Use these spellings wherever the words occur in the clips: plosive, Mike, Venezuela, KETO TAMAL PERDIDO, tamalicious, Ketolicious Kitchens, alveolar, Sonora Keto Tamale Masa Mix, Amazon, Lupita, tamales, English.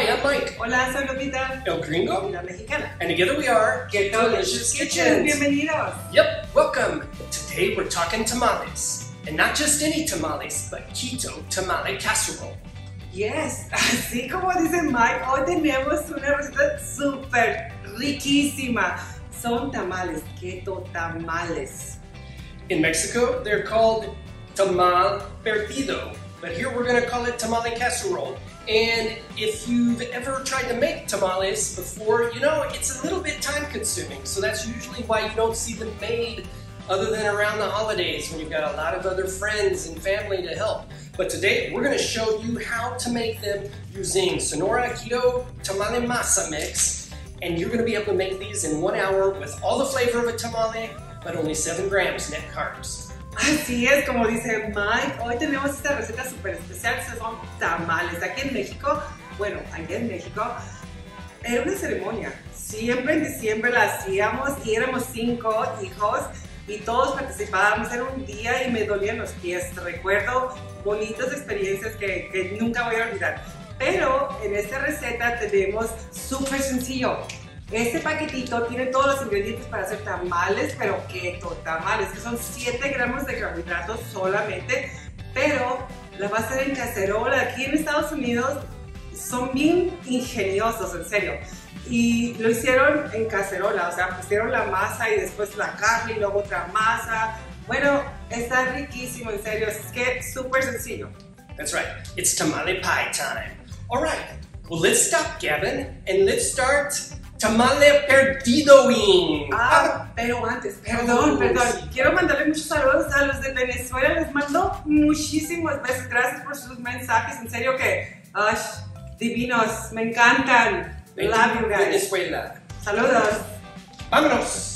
Hi, I'm Mike. Hola, soy Lupita. El Gringo. La Mexicana. And together we are Ketolicious Kitchens. Bienvenidos. Yep, welcome. Today we're talking tamales. And not just any tamales, but keto tamale casserole. Yes, así como dice Mike, hoy tenemos una receta súper riquísima. Son tamales, keto tamales. In Mexico, they're called tamal perdido. But here we're going to call it tamale casserole. And if you've ever tried to make tamales before, you know, it's a little bit time-consuming. So that's usually why you don't see them made other than around the holidays when you've got a lot of other friends and family to help. But today we're going to show you how to make them using Sonora Keto Tamale Masa Mix. And you're going to be able to make these in 1 hour with all the flavor of a tamale, but only 7 grams net carbs. Así es, como dice Mike, hoy tenemos esta receta súper especial, son tamales. Aquí en México, bueno, allá en México, era una ceremonia. Siempre en diciembre la hacíamos y éramos 5 hijos y todos participábamos. Era un día y me dolían los pies. Recuerdo bonitas experiencias que nunca voy a olvidar. Pero en esta receta tenemos súper sencillo. Este paquetito tiene todos los ingredientes para hacer tamales, pero keto tamales, que son 7 gramos de carbohidratos solamente, pero la vas a hacer en cacerola. Aquí en Estados Unidos son bien ingeniosos, en serio, y lo hicieron en cacerola, o sea, pusieron la masa y después la carne y luego otra masa. Bueno, está riquísimo, en serio, es que súper sencillo. That's right, it's tamale pie time. All right, well let's stop Gavin and let's start tamale perdidoing. Pero antes, perdón. Quiero mandarle muchos saludos a los de Venezuela. Les mando muchísimas veces. Gracias por sus mensajes. En serio que, divinos. Me encantan. Love you guys. Venezuela. Saludos. Vámonos.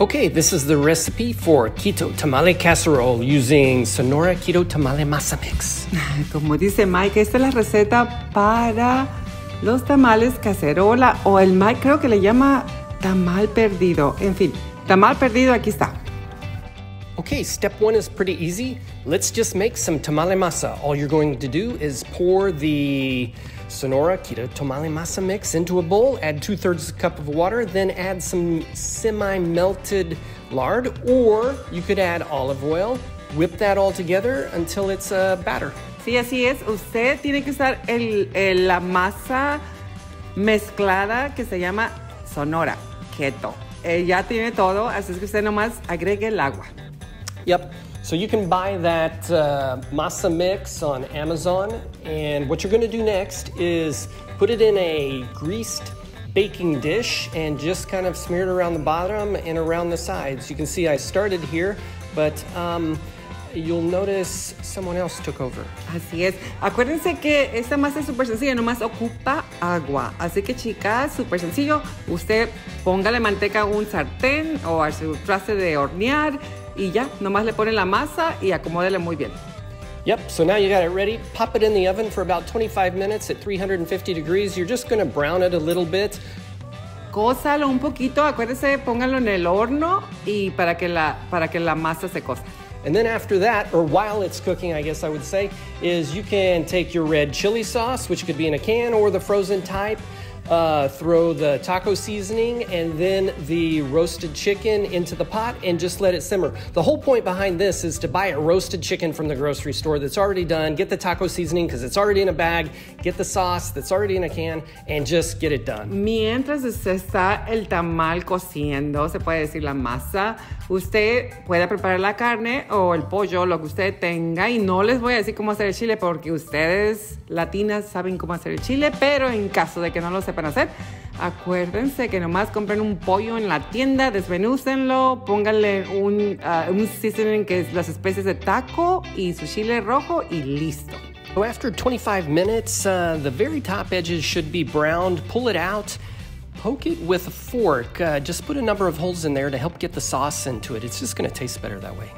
Okay, this is the recipe for keto tamale casserole using Sonora Keto Tamale Masa Mix. Como dice Mike, esta es la receta para los tamales cacerola, o el Mike creo que le llama tamal perdido. En fin, tamal perdido, aquí está. Okay, step one is pretty easy. Let's just make some tamale masa. All you're going to do is pour the Sonora Keto Tamale Masa Mix into a bowl, add 2/3 cup of water, then add some semi-melted lard, or you could add olive oil. Whip that all together until it's a batter. Sí, así es. Usted tiene que usar la masa mezclada que se llama Sonora Keto. Ya tiene todo, así es que usted nomás agregue el agua. Yep. So you can buy that masa mix on Amazon, and what you're going to do next is put it in a greased baking dish and just kind of smear it around the bottom and around the sides. You can see I started here, but you'll notice someone else took over. Así es. Acuérdense que esta masa es súper sencilla, nomás ocupa agua. Así que chicas, súper sencillo. Usted póngale manteca a un sartén o a su traste de hornear. Y ya, nomás le ponen la masa y acomódele muy bien. Yep, so now you got it ready. Pop it in the oven for about 25 minutes at 350 degrees. You're just going to brown it a little bit. Cózalo un poquito, acuérdese, póngalo en el horno y para que la masa se coza. And then after that, or while it's cooking, I guess I would say, is you can take your red chili sauce, which could be in a can or the frozen type. Throw the taco seasoning and then the roasted chicken into the pot and just let it simmer. The whole point behind this is to buy a roasted chicken from the grocery store that's already done, get the taco seasoning because it's already in a bag, get the sauce that's already in a can, and just get it done. Mientras usted está el tamal cociendo, se puede decir la masa, usted puede preparar la carne o el pollo, lo que usted tenga, y no les voy a decir cómo hacer el chile porque ustedes latinas saben cómo hacer el chile, pero en caso de que no lo sepan hacer, acuérdense que nomás compren un pollo en la tienda, desmenúcenlo, pónganle un seasoning que es las especies de taco y su chile rojo y listo. So after 25 minutes, the very top edges should be browned. Pull it out, poke it with a fork. Just put a number of holes in there to help get the sauce into it. It's just going to taste better that way.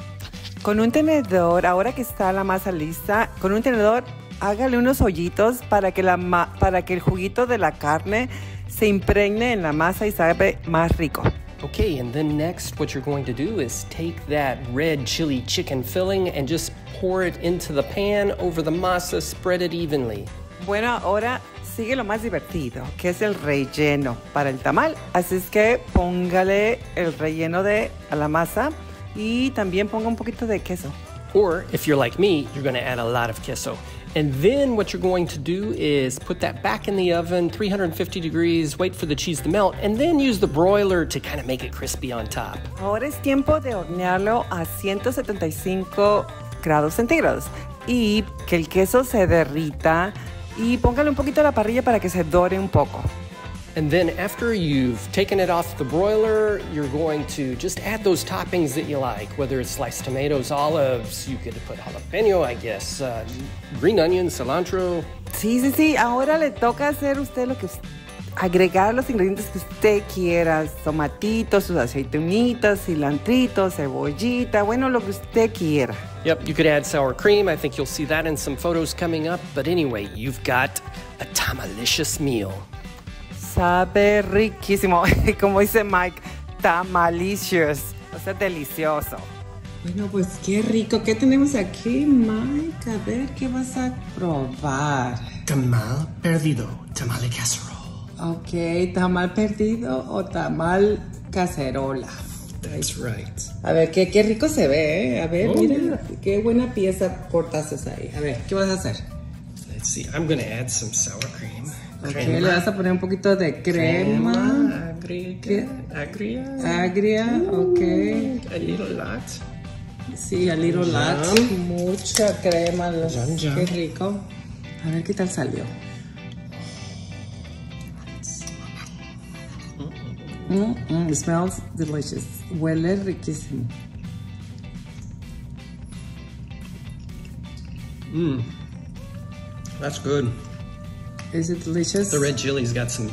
Con un tenedor, ahora que está la masa lista, con un tenedor hágale unos hoyitos para que el juguito de la carne se impregne en la masa y sabe más rico. Okay, and then next what you're going to do is take that red chili chicken filling and just pour it into the pan over the masa, spread it evenly. Bueno, ahora sigue lo más divertido, que es el relleno para el tamal. Así es que póngale el relleno a la masa y también ponga un poquito de queso. Or, if you're like me, you're going to add a lot of queso. And then what you're going to do is put that back in the oven, 350 degrees, wait for the cheese to melt, and then use the broiler to kind of make it crispy on top. Ahora es tiempo de hornearlo a 175 grados centígrados y que el queso se derrita y póngale un poquito a la parrilla para que se dore un poco. And then after you've taken it off the broiler, you're going to just add those toppings that you like, whether it's sliced tomatoes, olives, you could put jalapeno, I guess, green onion, cilantro. Sí, sí, sí. Ahora le toca hacer usted lo que agregar los ingredientes que usted quiera, tomatitos, sus aceitunitas, cilantritos, cebollita, bueno, lo que usted quiera. Yep, you could add sour cream. I think you'll see that in some photos coming up. But anyway, you've got a tamalicious meal. Sabe riquísimo, como dice Mike, tamalicious, o sea, delicioso. Bueno, pues qué rico, ¿qué tenemos aquí, Mike? A ver, ¿qué vas a probar? Tamal perdido, tamal y casserole. Ok, tamal perdido o tamal cacerola. That's right. A ver, qué rico se ve, ¿eh? A ver, oh, mira, yeah. Qué buena pieza cortaste ahí. A ver, ¿qué vas a hacer? Let's see, I'm going to add some sour cream. Okay, le vas a poner un poquito de crema. Agria, okay. A little lot. Sí, a little lot. Mucha crema. Jam. Qué rico. A ver qué tal salió. It smells delicious. Huele riquísimo. That's good. Is it delicious? The red chili's got some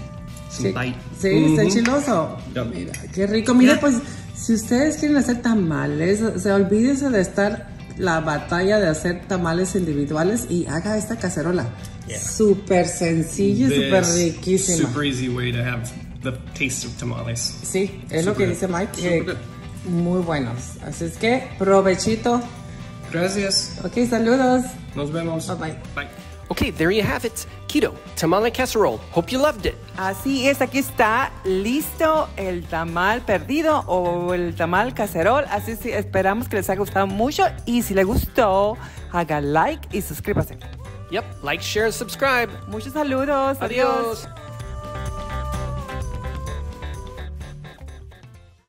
bite. Sí, está chiloso. Yum. Mira, qué rico. Mira, yeah. Pues, si ustedes quieren hacer tamales, olvídense de estar la batalla de hacer tamales individuales y haga esta cacerola. Yeah. Súper sencilla, súper riquísima. Super easy way to have the taste of tamales. Sí, es super lo que dice Mike. Muy buenos. Así es que, provechito. Gracias. Ok, saludos. Nos vemos. Bye bye. Bye. Okay, there you have it. Keto Tamale Casserole. Hope you loved it. Así es, aquí está listo el tamal perdido o el tamal cacerol. Así es, esperamos que les haya gustado mucho. Y si les gustó, haga like y suscríbase. Yep, like, share, subscribe. Muchos saludos. Adiós.